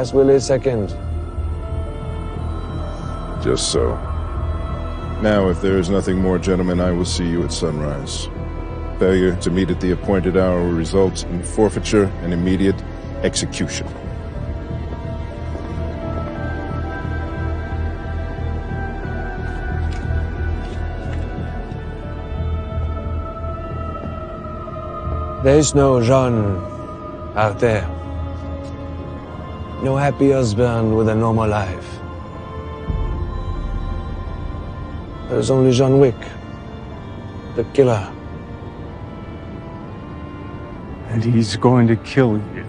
as will his second. Just so. Now, if there is nothing more, gentlemen, I will see you at sunrise. Failure to meet at the appointed hour results in forfeiture and immediate execution. There is no Jean out there. No happy husband with a normal life. There's only John Wick, the killer. And he's going to kill you.